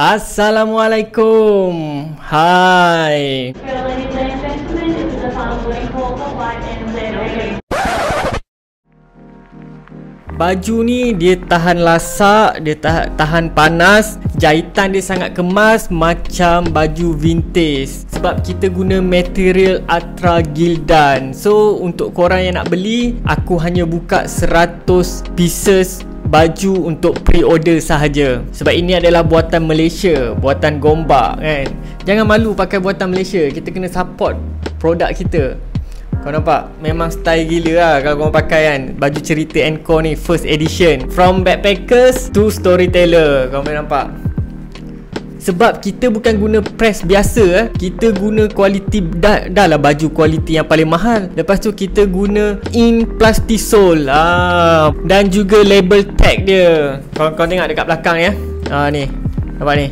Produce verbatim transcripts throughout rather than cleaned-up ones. Assalamualaikum. Hai. Baju ni dia tahan lasak, dia tahan, tahan panas. Jahitan dia sangat kemas macam baju vintage. Sebab kita guna material Atra Gildan. So untuk korang yang nak beli, aku hanya buka seratus pieces baju untuk pre-order sahaja. Sebab ini adalah buatan Malaysia, buatan Gombak kan. Jangan malu pakai buatan Malaysia. Kita kena support produk kita. Kau nampak? Memang style gila lah kalau korang pakai kan. Baju Cerita Encore ni first edition, from backpackers to storyteller. Kau boleh nampak? Sebab kita bukan guna press biasa eh. Kita guna kualiti, dah, dah lah baju kualiti yang paling mahal. Lepas tu kita guna in plastisol ah. Dan juga label tag dia. Kau, kau tengok dekat belakang ya ah, ni. Nampak ni?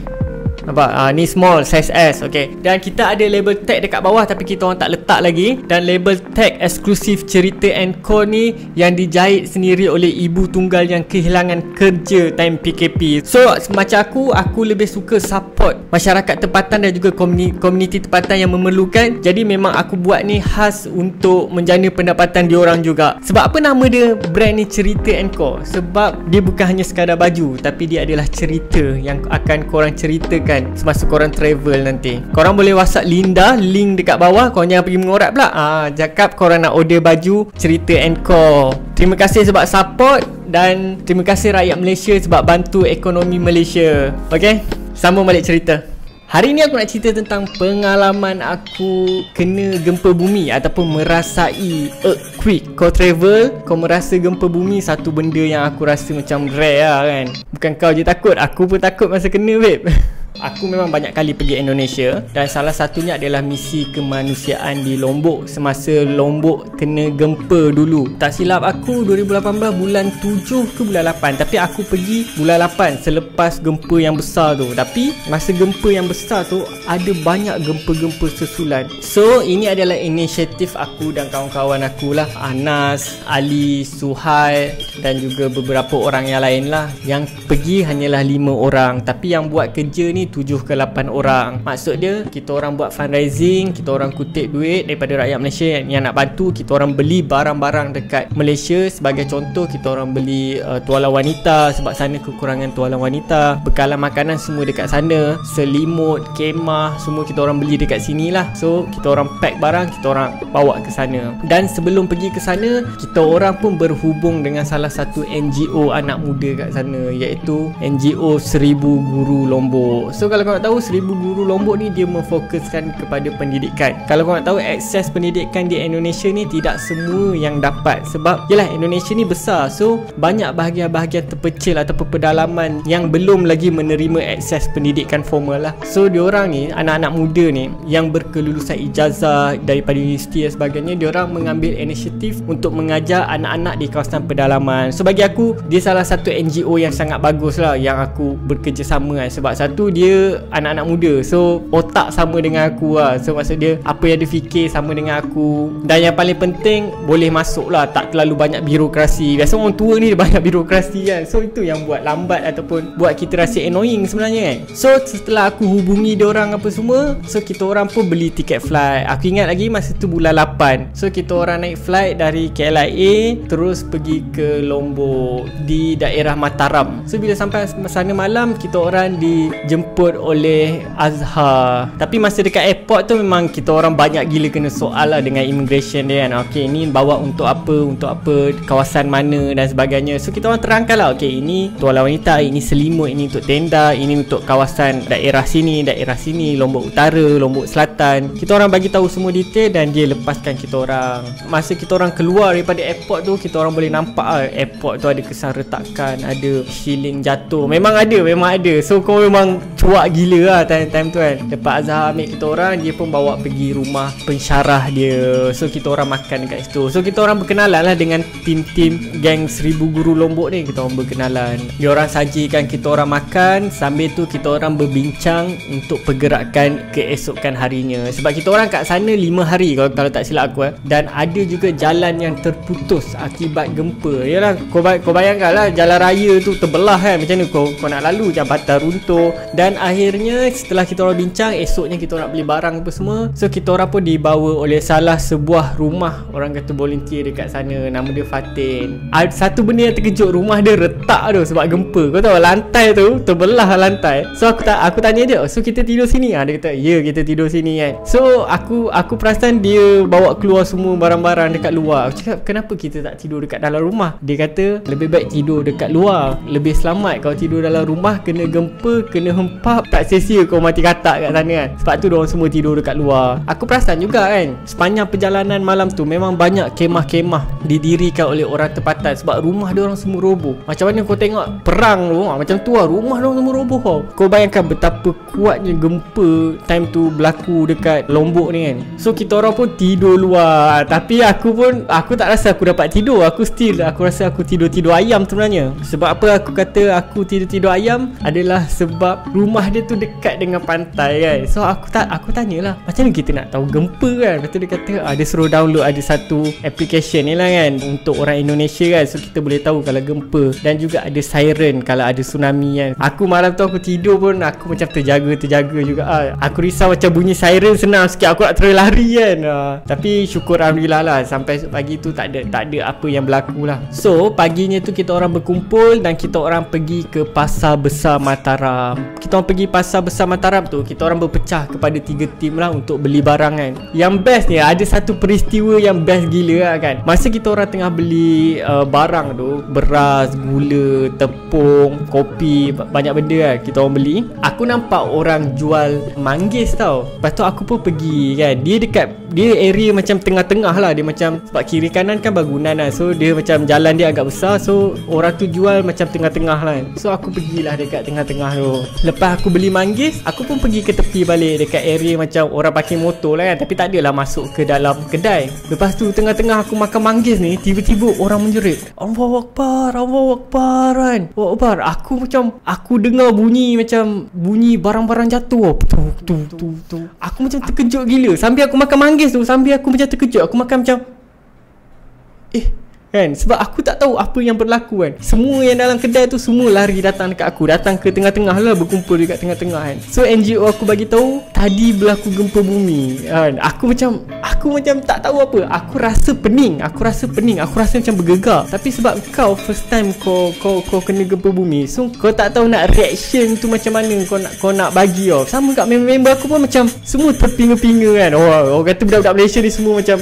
Nampak? Ah, ni small, size S. Okay. Dan kita ada label tag dekat bawah, tapi kita orang tak letak lagi. Dan label tag eksklusif Cerita Encore ni yang dijahit sendiri oleh ibu tunggal yang kehilangan kerja time P K P. So macam aku, aku lebih suka support masyarakat tempatan dan juga komuniti, komuniti tempatan yang memerlukan. Jadi memang aku buat ni khas untuk menjana pendapatan diorang juga. Sebab apa nama dia brand ni Cerita Encore? Sebab dia bukan hanya sekadar baju, tapi dia adalah cerita yang akan korang ceritakan semasa korang travel nanti. Korang boleh WhatsApp Linda, link dekat bawah. Korang jangan pergi mengorat pula ah, cakap korang nak order baju Cerita Encore. Terima kasih sebab support, dan terima kasih rakyat Malaysia sebab bantu ekonomi Malaysia. Okay, sambung balik cerita. Hari ni aku nak cerita tentang pengalaman aku kena gempa bumi ataupun merasai earthquake. Kau travel, kau merasa gempa bumi, satu benda yang aku rasa macam rare lah kan. Bukan kau je takut, aku pun takut masa kena babe. Aku memang banyak kali pergi Indonesia, dan salah satunya adalah misi kemanusiaan di Lombok semasa Lombok kena gempa dulu. Tak silap aku dua ribu lapan belas bulan tujuh ke bulan lapan, tapi aku pergi bulan lapan selepas gempa yang besar tu. Tapi masa gempa yang besar tu ada banyak gempa-gempa susulan. So ini adalah inisiatif aku dan kawan-kawan aku lah, Anas, Ali, Suhail dan juga beberapa orang yang lain lah. Yang pergi hanyalah lima orang, tapi yang buat kerja ni tujuh ke lapan orang. Maksud dia, kita orang buat fundraising, kita orang kutip duit daripada rakyat Malaysia yang nak bantu. Kita orang beli barang-barang dekat Malaysia. Sebagai contoh, kita orang beli uh, tualan wanita sebab sana kekurangan tualan wanita. Bekalan makanan semua dekat sana, selimut, kemah, semua kita orang beli dekat sini lah. So kita orang pack barang, kita orang bawa ke sana. Dan sebelum pergi ke sana, kita orang pun berhubung dengan salah satu N G O anak muda kat sana, iaitu N G O Seribu Guru Lombok. So kalau kau nak tahu, Seribu Guru Lombok ni dia memfokuskan kepada pendidikan. Kalau kau nak tahu, akses pendidikan di Indonesia ni tidak semua yang dapat. Sebab yelah, Indonesia ni besar. So banyak bahagian-bahagian terpecil ataupun pedalaman yang belum lagi menerima akses pendidikan formal lah. So diorang ni, anak-anak muda ni yang berkelulusan ijazah daripada universiti dan sebagainya, diorang mengambil inisiatif untuk mengajar anak-anak di kawasan pedalaman. So bagi aku, dia salah satu N G O yang sangat bagus lah yang aku bekerjasama kan. Sebab satu, dia anak-anak muda, so otak sama dengan aku lah. So maksud dia, apa yang dia fikir sama dengan aku. Dan yang paling penting, boleh masuk lah, tak terlalu banyak birokrasi. Biasa orang tua ni banyak birokrasi kan. So itu yang buat lambat ataupun buat kita rasa annoying sebenarnya kan. So setelah aku hubungi diorang apa semua, so kita orang pun beli tiket flight. Aku ingat lagi masa tu bulan lapan. So kita orang naik flight dari K L I A terus pergi ke Lombok di daerah Mataram. So bila sampai sana malam, kita orang dijemput oleh Azhar. Tapi masa dekat airport tu memang kita orang banyak gila kena soal lah dengan immigration dia kan. Okay, ni bawa untuk apa, untuk apa, kawasan mana dan sebagainya. So kita orang terangkan lah, okay, ini tualan wanita, ini selimut, ini untuk tenda, ini untuk kawasan daerah sini, daerah sini, Lombok Utara, Lombok Selatan. Kita orang bagi tahu semua detail dan dia lepaskan kita orang. Masa kita orang keluar daripada airport tu, kita orang boleh nampak lah airport tu ada kesan retakan, ada shilling jatuh. Memang ada, memang ada. So kau memang cuak gila lah time, time tu kan. Lepas Azhar ambil kita orang, dia pun bawa pergi rumah pensyarah dia. So kita orang makan dekat situ. So kita orang berkenalan lah dengan tim-tim geng Seribu Guru Lombok ni. Kita orang berkenalan, dia orang sajikan kita orang makan. Sambil tu kita orang berbincang untuk pergerakan keesokan harinya. Sebab kita orang kat sana lima hari kalau, kalau tak silap aku eh. Dan ada juga jalan yang terputus akibat gempa. Yalah, kau, kau bayangkan lah, jalan raya tu terbelah kan. Macam mana kau, kau nak lalu, jambatan runtuh. Dan Dan akhirnya setelah kita orang bincang, esoknya kita nak beli barang apa semua. So kita orang pun dibawa oleh salah sebuah rumah, orang kata volunteer dekat sana, nama dia Fatin. Satu benda yang terkejut, rumah dia retak tu sebab gempa. Kau tahu lantai tu terbelah lantai. So aku tak aku tanya dia, "So kita tidur sini ah?" Dia kata, "Ya, yeah, kita tidur sini kan." So aku aku perasan dia bawa keluar semua barang-barang dekat luar. Aku cakap, "Kenapa kita tak tidur dekat dalam rumah?" Dia kata, "Lebih baik tidur dekat luar, lebih selamat. Kalau tidur dalam rumah kena gempa, kena hempap, tak sia-sia kau mati katak kat sana kan." Sebab tu diorang semua tidur dekat luar. Aku perasan juga kan, sepanjang perjalanan malam tu memang banyak kemah-kemah didirikan oleh orang tempatan sebab rumah diorang semua roboh. Macam mana kau tengok perang tu, ha, macam tu lah, rumah diorang semua roboh tau. Kau bayangkan betapa kuatnya gempa time tu berlaku dekat Lombok ni kan. So kita orang pun tidur luar, tapi aku pun aku tak rasa aku dapat tidur. Aku still aku rasa aku tidur-tidur ayam sebenarnya. Sebab apa aku kata aku tidur-tidur ayam adalah sebab rumah dia tu dekat dengan pantai kan. So aku tak aku tanyalah, "Macam mana kita nak tahu gempa kan?" Lepas tu dia kata, ah, dia suruh download ada satu application ni lah kan untuk orang Indonesia kan. So kita boleh tahu kalau gempa dan juga ada siren kalau ada tsunami kan. Aku malam tu aku tidur pun aku macam terjaga-terjaga juga ah. Aku risau macam bunyi siren senang sikit aku nak terlari kan ah. Tapi syukur alhamdulillah lah sampai pagi tu tak ada tak ada apa yang berlaku lah. So paginya tu kita orang berkumpul dan kita orang pergi ke Pasar Besar Mataram. Kita orang pergi Pasar Besar Mataram tu kita orang berpecah kepada tiga tim lah untuk beli barang kan. Yang best ni ada satu peristiwa yang best gila lah kan. Masa kita orang tengah beli uh, barang tu, beras, gula, tepung, kopi, banyak benda lah kita orang beli. Aku nampak orang jual manggis tau. Lepas tu aku pun pergi kan. Dia dekat dia area macam tengah-tengah lah. Dia macam sebab kiri kanan kan bangunan lah. So dia macam jalan dia agak besar. So orang tu jual macam tengah-tengah lah. So aku pergilah dekat tengah-tengah tu. Lepas aku beli manggis, aku pun pergi ke tepi balik dekat area macam orang parking motor lah kan. Tapi tak adalah masuk ke dalam kedai. Lepas tu tengah-tengah aku makan manggis ni, tiba-tiba orang menjerit, "Allahu Akbar, Allahu Akbar kan, Allahu Akbar." Aku macam aku dengar bunyi macam bunyi barang-barang jatuh tu, tu, tu, tu. Aku macam terkejut gila. Sambil aku makan manggis tu, sambil aku macam terkejut, aku makan macam Eh kan, sebab aku tak tahu apa yang berlaku kan. Semua yang dalam kedai tu semua lari datang dekat aku, datang ke tengah-tengah lah, berkumpul dekat tengah-tengah kan. So N G O aku bagi tahu tadi berlaku gempa bumi kan. Aku macam aku macam tak tahu apa. Aku rasa pening, aku rasa pening, aku rasa macam bergegar. Tapi sebab kau first time kau kau kau kena gempa bumi, so kau tak tahu nak reaction tu macam mana kau nak kau nak bagi tau. Sama kat member-member aku pun macam semua terpinga-pinga kan. Oh, orang kata budak-budak Malaysia ni semua macam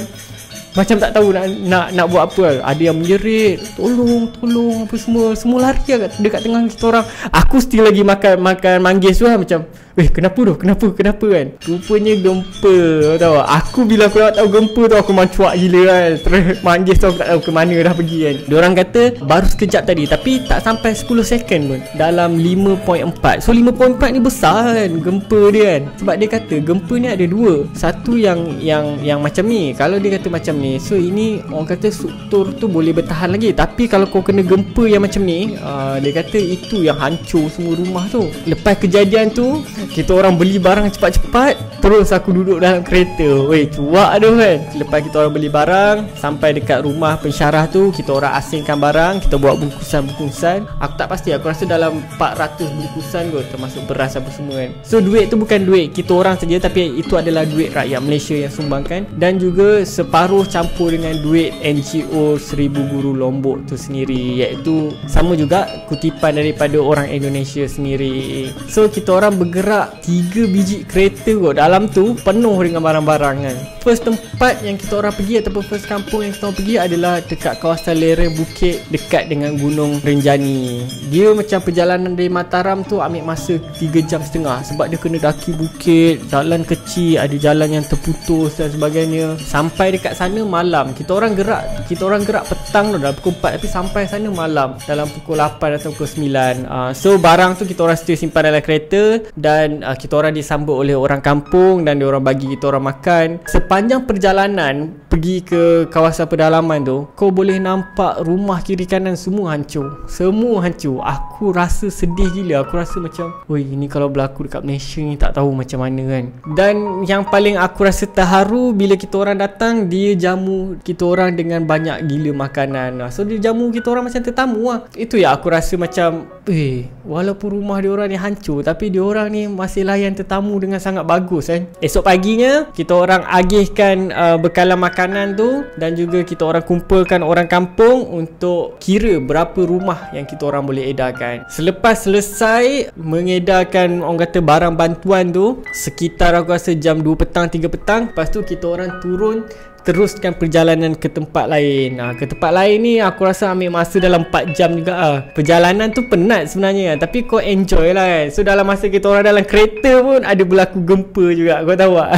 Macam tak tahu nak nak nak buat apa lah. Ada yang menjerit, "Tolong, tolong," apa semua. Semua lari lah dekat tengah kita orang. Aku still lagi makan makan manggis tu lah macam, "Weh, kenapa tu? Kenapa? Kenapa kan?" Rupanya gempa tau. Aku bila aku tahu gempa tu aku mencuak gila kan. Terus manggis tu aku tak tahu ke mana dah pergi kan. Diorang kata baru sekejap tadi tapi tak sampai sepuluh second pun dalam lima titik empat. So lima titik empat ni besar kan gempa dia kan. Sebab dia kata gempa ni ada dua. Satu yang yang yang macam ni. Kalau dia kata macam ni, so ini orang kata struktur tu boleh bertahan lagi. Tapi kalau kau kena gempa yang macam ni, uh, dia kata itu yang hancur semua rumah tu. Lepas kejadian tu kita orang beli barang cepat-cepat. Terus aku duduk dalam kereta. Weh, cuak tu kan. Lepas kita orang beli barang, sampai dekat rumah pensyarah tu, kita orang asingkan barang, kita buat bungkusan-bungkusan. Aku tak pasti, aku rasa dalam empat ratus bungkusan kot, termasuk beras apa semua kan. So duit tu bukan duit kita orang saja, tapi itu adalah duit rakyat Malaysia yang sumbangkan. Dan juga separuh campur dengan duit N G O Seribu Guru Lombok tu sendiri, iaitu sama juga kutipan daripada orang Indonesia sendiri. So kita orang bergerak tiga biji kereta kot. Dalam tu penuh dengan barang-barang kan. First tempat yang kita orang pergi ataupun first kampung yang kita orang pergi adalah dekat kawasan lereng bukit dekat dengan Gunung Rinjani. Dia macam perjalanan dari Mataram tu ambil masa tiga jam setengah sebab dia kena daki bukit, jalan kecil, ada jalan yang terputus dan sebagainya. Sampai dekat sana malam. Kita orang gerak kita orang gerak petang tu dalam pukul empat tapi sampai sana malam dalam pukul lapan atau pukul sembilan. Uh, so barang tu kita orang still simpan dalam kereta dan Kemudian uh, kita orang disambut oleh orang kampung dan dia orang bagi kita orang makan. Sepanjang perjalanan pergi ke kawasan pedalaman tu, kau boleh nampak rumah kiri kanan semua hancur. Semua hancur. Aku rasa sedih gila. Aku rasa macam, oi, ini kalau berlaku dekat Malaysia ni tak tahu macam mana kan. Dan yang paling aku rasa terharu bila kita orang datang, dia jamu kita orang dengan banyak gila makanan. So dia jamu kita orang macam tetamu lah. Itu yang aku rasa macam, eh, walaupun rumah dia orang ni hancur, tapi dia orang ni masih layan tetamu dengan sangat bagus kan. Esok paginya kita orang agihkan uh, bekalan makanan tu, dan juga kita orang kumpulkan orang kampung untuk kira berapa rumah yang kita orang boleh edarkan. Selepas selesai mengedarkan orang kata barang bantuan tu, sekitar aku rasa jam dua petang tiga petang, lepas tu kita orang turun teruskan perjalanan ke tempat lain. Ha, ke tempat lain ni aku rasa ambil masa dalam empat jam juga ah. Ha. Perjalanan tu penat sebenarnya, tapi kau enjoy lah kan. So dalam masa kita orang dalam kereta pun ada berlaku gempa juga, kau tahu tak?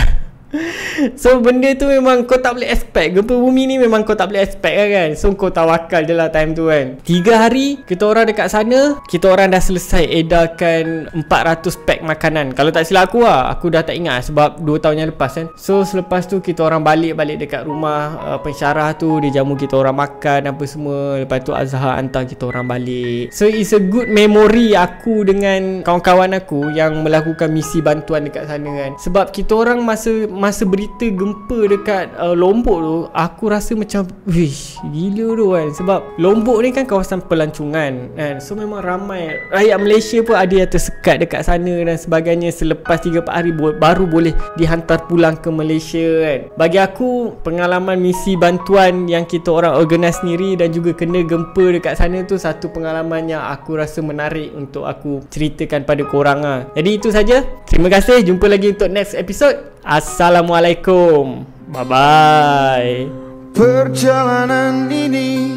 So benda tu memang kau tak boleh expect. Gempa bumi ni memang kau tak boleh expect lah kan. So kau tawakal je lah time tu kan. Tiga hari kita orang dekat sana, kita orang dah selesai edarkan empat ratus pack makanan. Kalau tak silap aku lah, aku dah tak ingat sebab dua tahun yang lepas kan. So selepas tu kita orang balik-balik dekat rumah uh, pensyarah tu. Dia jamu kita orang makan apa semua. Lepas tu Azhar hantar kita orang balik. So it's a good memory aku dengan kawan-kawan aku yang melakukan misi bantuan dekat sana kan. Sebab kita orang masa masa berita gempa dekat uh, Lombok tu, aku rasa macam wish gila tu kan. Sebab Lombok ni kan kawasan pelancongan kan. So memang ramai rakyat Malaysia pun ada yang tersekat dekat sana dan sebagainya. Selepas tiga empat hari baru boleh dihantar pulang ke Malaysia kan. Bagi aku, pengalaman misi bantuan yang kita orang organize sendiri dan juga kena gempa dekat sana tu satu pengalaman yang aku rasa menarik untuk aku ceritakan pada korang lah. Jadi itu saja. Terima kasih. Jumpa lagi untuk next episode. Assalamualaikum. Bye-bye. Perjalanan ini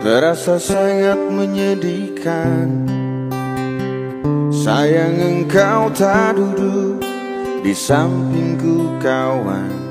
terasa sangat menyedihkan. Sayang engkau tak duduk di sampingku kawan.